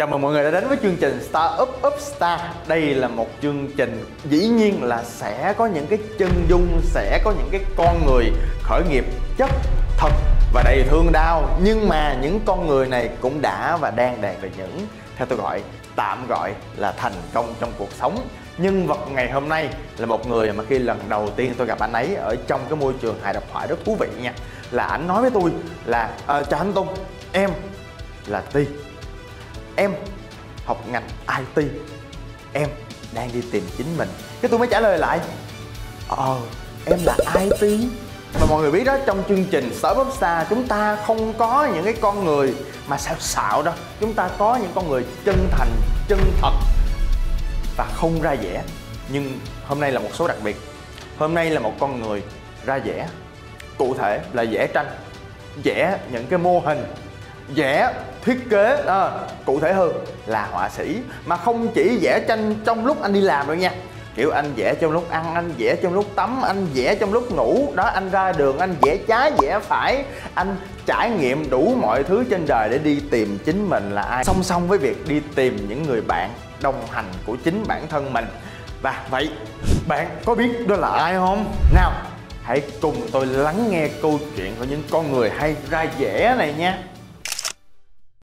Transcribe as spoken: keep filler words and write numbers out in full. Chào mừng mọi người đã đến với chương trình Startup Up Star. Đây là một chương trình dĩ nhiên là sẽ có những cái chân dung, sẽ có những cái con người khởi nghiệp chất thật và đầy thương đau. Nhưng mà những con người này cũng đã và đang đạt về những, theo tôi gọi, tạm gọi là thành công trong cuộc sống. Nhân vật ngày hôm nay là một người mà khi lần đầu tiên tôi gặp anh ấy ở trong cái môi trường hài độc thoại rất thú vị nha. Là anh nói với tôi là à, chào anh Tùng, em là Ti. Em học ngành i tê. Em đang đi tìm chính mình. Cái tôi mới trả lời lại Ờ, em là i tê. Mà mọi người biết đó, trong chương trình Startup Up Star chúng ta không có những cái con người mà xạo xạo đâu. Chúng ta có những con người chân thành, chân thật và không ra vẻ. Nhưng hôm nay là một số đặc biệt. Hôm nay là một con người ra vẻ. Cụ thể là vẽ tranh, vẽ những cái mô hình, vẽ thiết kế, à, cụ thể hơn là họa sĩ. Mà không chỉ vẽ tranh trong lúc anh đi làm đâu nha, kiểu anh vẽ trong lúc ăn, anh vẽ trong lúc tắm, anh vẽ trong lúc ngủ đó, anh ra đường anh vẽ trái vẽ phải, anh trải nghiệm đủ mọi thứ trên đời để đi tìm chính mình là ai, song song với việc đi tìm những người bạn đồng hành của chính bản thân mình. Và vậy bạn có biết đó là ai không? Nào hãy cùng tôi lắng nghe câu chuyện của những con người hay ra vẽ này nha.